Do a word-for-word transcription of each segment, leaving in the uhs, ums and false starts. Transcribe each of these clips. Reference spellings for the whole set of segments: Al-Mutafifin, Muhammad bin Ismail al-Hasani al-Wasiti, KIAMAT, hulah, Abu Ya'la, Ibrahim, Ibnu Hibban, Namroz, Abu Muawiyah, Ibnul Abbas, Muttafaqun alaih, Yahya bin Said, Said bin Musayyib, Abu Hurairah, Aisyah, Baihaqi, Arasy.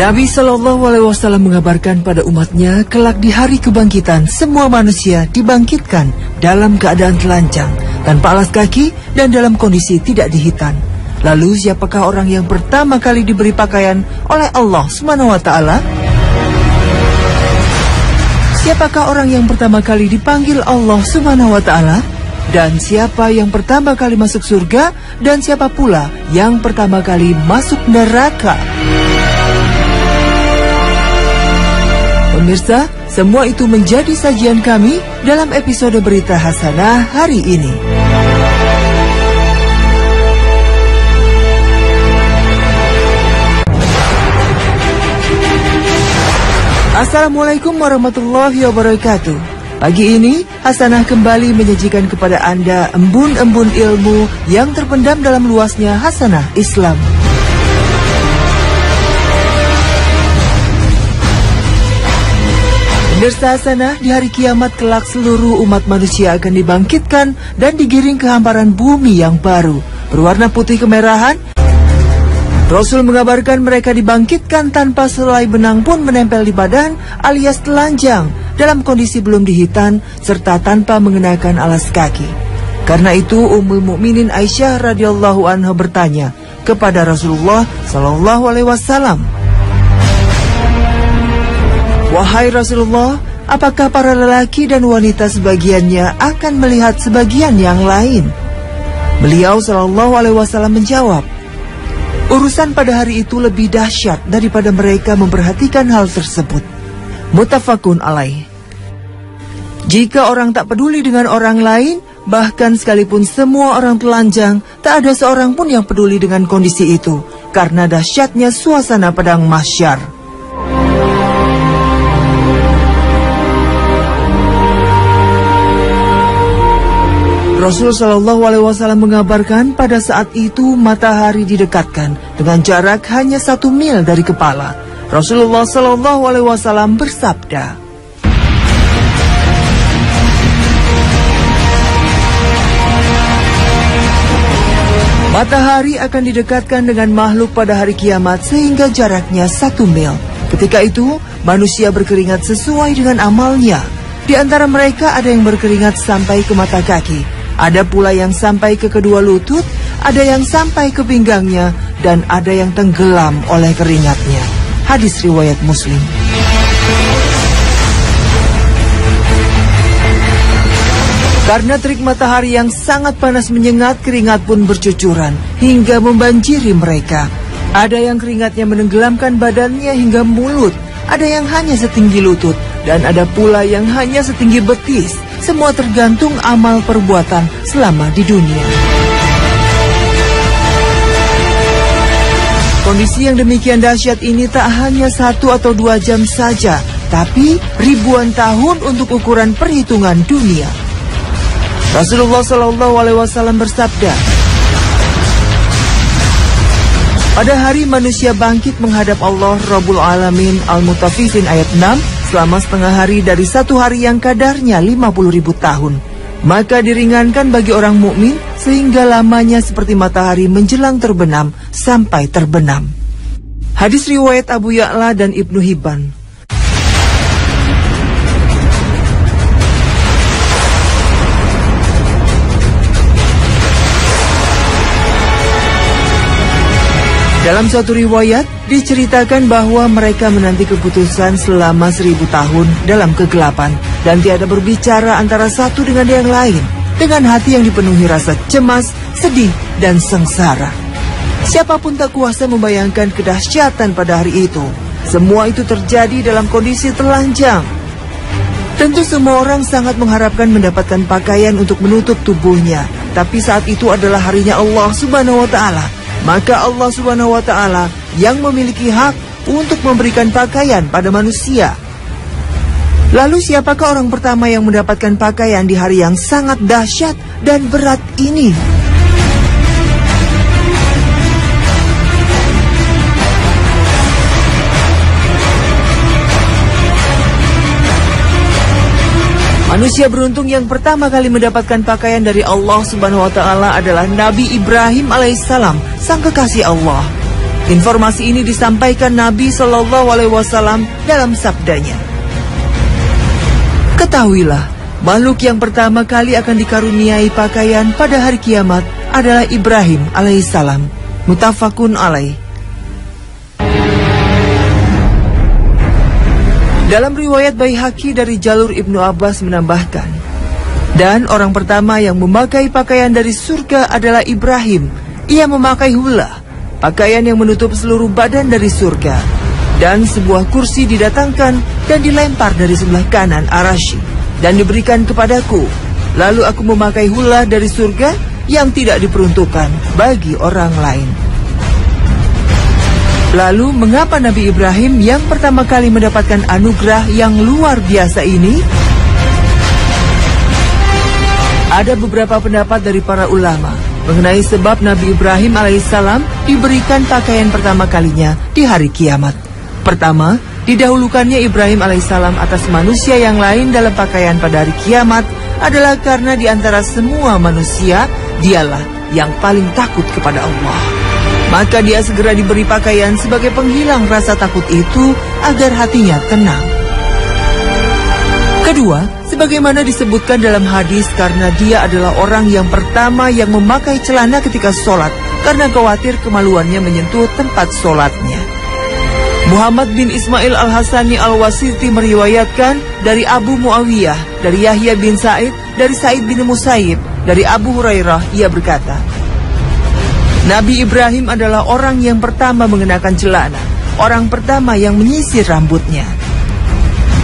Nabi Shallallahu Alaihi Wasallam mengabarkan pada umatnya kelak di hari kebangkitan semua manusia dibangkitkan dalam keadaan telanjang, tanpa alas kaki dan dalam kondisi tidak dihitan. Lalu siapakah orang yang pertama kali diberi pakaian oleh Allah Subhanahu Wa Taala? Siapakah orang yang pertama kali dipanggil Allah Subhanahu Wa Taala? Dan siapa yang pertama kali masuk surga, dan siapa pula yang pertama kali masuk neraka? Pemirsa, semua itu menjadi sajian kami dalam episode Berita Hasanah hari ini. Assalamualaikum warahmatullahi wabarakatuh. Pagi ini, Hasanah kembali menyajikan kepada Anda embun-embun ilmu yang terpendam dalam luasnya Hasanah Islam. Pemirsa Hasanah, di hari kiamat kelak seluruh umat manusia akan dibangkitkan dan digiring ke hamparan bumi yang baru, berwarna putih kemerahan. Rasul mengabarkan mereka dibangkitkan tanpa selai benang pun menempel di badan alias telanjang, dalam kondisi belum dihitan serta tanpa mengenakan alas kaki. Karena itu Ummul Mukminin Aisyah radhiyallahu anha bertanya kepada Rasulullah Shallallahu alaihi wasallam, "Wahai Rasulullah, apakah para lelaki dan wanita sebagiannya akan melihat sebagian yang lain?" Beliau Shallallahu alaihi wasallam menjawab, "Urusan pada hari itu lebih dahsyat daripada mereka memperhatikan hal tersebut." Muttafaqun alaih. Jika orang tak peduli dengan orang lain, bahkan sekalipun semua orang telanjang, tak ada seorang pun yang peduli dengan kondisi itu, karena dahsyatnya suasana pedang mahsyar. Rasul Shallallahu Alaihi Wasallam mengabarkan pada saat itu matahari didekatkan dengan jarak hanya satu mil dari kepala. Rasulullah Shallallahu Alaihi Wasallam bersabda, "Matahari akan didekatkan dengan makhluk pada hari kiamat sehingga jaraknya satu mil. Ketika itu, manusia berkeringat sesuai dengan amalnya. Di antara mereka ada yang berkeringat sampai ke mata kaki, ada pula yang sampai ke kedua lutut, ada yang sampai ke pinggangnya, dan ada yang tenggelam oleh keringatnya." Hadis riwayat Muslim. Karena terik matahari yang sangat panas menyengat, keringat pun bercucuran hingga membanjiri mereka. Ada yang keringatnya menenggelamkan badannya hingga mulut, ada yang hanya setinggi lutut, dan ada pula yang hanya setinggi betis. Semua tergantung amal perbuatan selama di dunia. Kondisi yang demikian dahsyat ini tak hanya satu atau dua jam saja, tapi ribuan tahun untuk ukuran perhitungan dunia. Rasulullah Shallallahu Alaihi Wasallam bersabda, "Pada hari manusia bangkit menghadap Allah Rabbul Alamin Al-Mutafifin ayat enam selama setengah hari dari satu hari yang kadarnya lima puluh ribu tahun. Maka diringankan bagi orang mukmin sehingga lamanya seperti matahari menjelang terbenam sampai terbenam." Hadis riwayat Abu Ya'la dan Ibnu Hibban. Dalam suatu riwayat diceritakan bahwa mereka menanti keputusan selama seribu tahun dalam kegelapan, dan tiada berbicara antara satu dengan yang lain, dengan hati yang dipenuhi rasa cemas, sedih, dan sengsara. Siapapun tak kuasa membayangkan kedahsyatan pada hari itu. Semua itu terjadi dalam kondisi telanjang. Tentu semua orang sangat mengharapkan mendapatkan pakaian untuk menutup tubuhnya, tapi saat itu adalah harinya Allah Subhanahu wa Ta'ala. Maka Allah Subhanahu wa Ta'ala yang memiliki hak untuk memberikan pakaian pada manusia. Lalu siapakah orang pertama yang mendapatkan pakaian di hari yang sangat dahsyat dan berat ini? Manusia beruntung yang pertama kali mendapatkan pakaian dari Allah Subhanahu wa Ta'ala adalah Nabi Ibrahim alaihissalam, sang kekasih Allah. Informasi ini disampaikan Nabi Shallallahu Alaihi Wasallam dalam sabdanya. Ketahuilah, makhluk yang pertama kali akan dikaruniai pakaian pada hari kiamat adalah Ibrahim alaihissalam. Muttafaqun alaih. Dalam riwayat Baihaqi dari jalur Ibnu Abbas menambahkan, dan orang pertama yang memakai pakaian dari surga adalah Ibrahim. Ia memakai hulah, pakaian yang menutup seluruh badan dari surga, dan sebuah kursi didatangkan dan dilempar dari sebelah kanan arasy dan diberikan kepadaku. Lalu aku memakai hula dari surga yang tidak diperuntukkan bagi orang lain. Lalu mengapa Nabi Ibrahim yang pertama kali mendapatkan anugerah yang luar biasa ini? Ada beberapa pendapat dari para ulama mengenai sebab Nabi Ibrahim alaihissalam diberikan pakaian pertama kalinya di hari kiamat. Pertama, didahulukannya Ibrahim alaihissalam atas manusia yang lain dalam pakaian pada hari kiamat adalah karena di antara semua manusia, dialah yang paling takut kepada Allah. Maka dia segera diberi pakaian sebagai penghilang rasa takut itu agar hatinya tenang. Kedua, sebagaimana disebutkan dalam hadis, karena dia adalah orang yang pertama yang memakai celana ketika sholat karena khawatir kemaluannya menyentuh tempat sholatnya. Muhammad bin Ismail al-Hasani al-Wasiti meriwayatkan dari Abu Muawiyah, dari Yahya bin Said, dari Said bin Musayyib, dari Abu Hurairah, ia berkata, Nabi Ibrahim adalah orang yang pertama mengenakan celana, orang pertama yang menyisir rambutnya.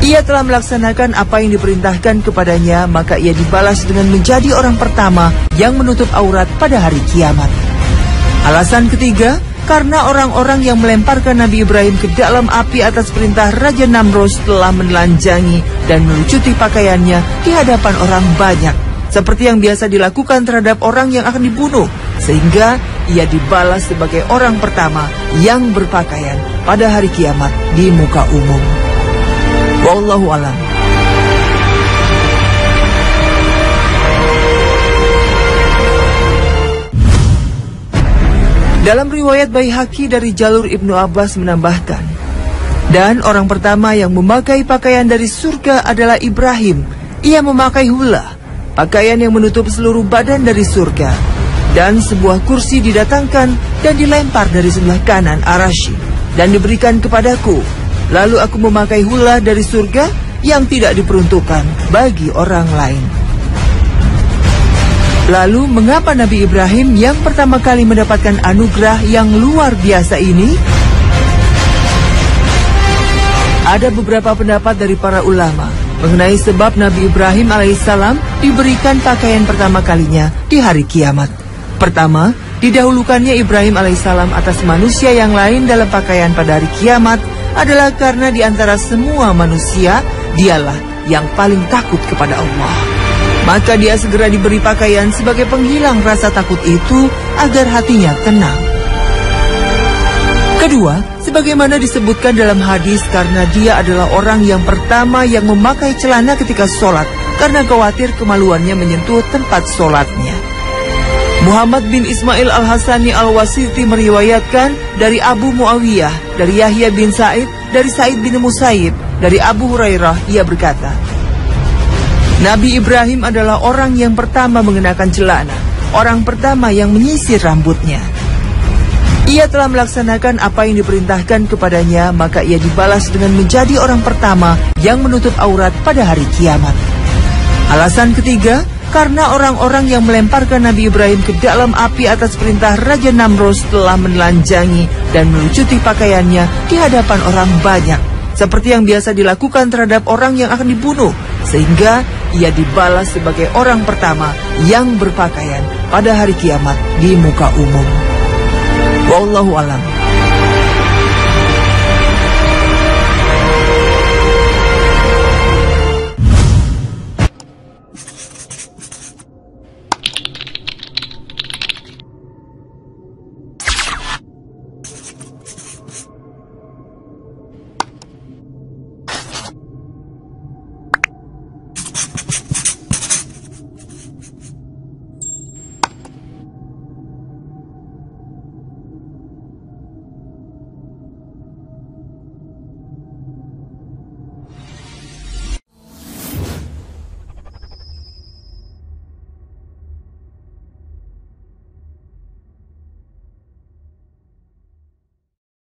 Ia telah melaksanakan apa yang diperintahkan kepadanya, maka ia dibalas dengan menjadi orang pertama yang menutup aurat pada hari kiamat. Alasan ketiga, karena orang-orang yang melemparkan Nabi Ibrahim ke dalam api atas perintah Raja Namroz telah menelanjangi dan melucuti pakaiannya di hadapan orang banyak, seperti yang biasa dilakukan terhadap orang yang akan dibunuh, sehingga ia dibalas sebagai orang pertama yang berpakaian pada hari kiamat di muka umum. Wallahu a'lam. Dalam riwayat Baihaqi dari jalur Ibnu Abbas menambahkan, dan orang pertama yang memakai pakaian dari surga adalah Ibrahim. Ia memakai hulah, pakaian yang menutup seluruh badan dari surga, dan sebuah kursi didatangkan dan dilempar dari sebelah kanan arasy dan diberikan kepadaku. Lalu aku memakai hula dari surga yang tidak diperuntukkan bagi orang lain. Lalu mengapa Nabi Ibrahim yang pertama kali mendapatkan anugerah yang luar biasa ini? Ada beberapa pendapat dari para ulama mengenai sebab Nabi Ibrahim alaihissalam diberikan pakaian pertama kalinya di hari kiamat. Pertama, didahulukannya Ibrahim alaihissalam atas manusia yang lain dalam pakaian pada hari kiamat adalah karena di antara semua manusia, dialah yang paling takut kepada Allah. Maka dia segera diberi pakaian sebagai penghilang rasa takut itu agar hatinya tenang. Kedua, sebagaimana disebutkan dalam hadis, karena dia adalah orang yang pertama yang memakai celana ketika sholat karena khawatir kemaluannya menyentuh tempat sholatnya. Muhammad bin Ismail al-Hasani al-Wasiti meriwayatkan dari Abu Muawiyah, dari Yahya bin Said, dari Said bin Musayyib, dari Abu Hurairah, ia berkata, Nabi Ibrahim adalah orang yang pertama mengenakan celana, orang pertama yang menyisir rambutnya. Ia telah melaksanakan apa yang diperintahkan kepadanya, maka ia dibalas dengan menjadi orang pertama yang menutup aurat pada hari kiamat. Alasan ketiga, karena orang-orang yang melemparkan Nabi Ibrahim ke dalam api atas perintah Raja Namroz telah menelanjangi dan melucuti pakaiannya di hadapan orang banyak, seperti yang biasa dilakukan terhadap orang yang akan dibunuh, sehingga ia dibalas sebagai orang pertama yang berpakaian pada hari kiamat di muka umum. Wallahu a'lam.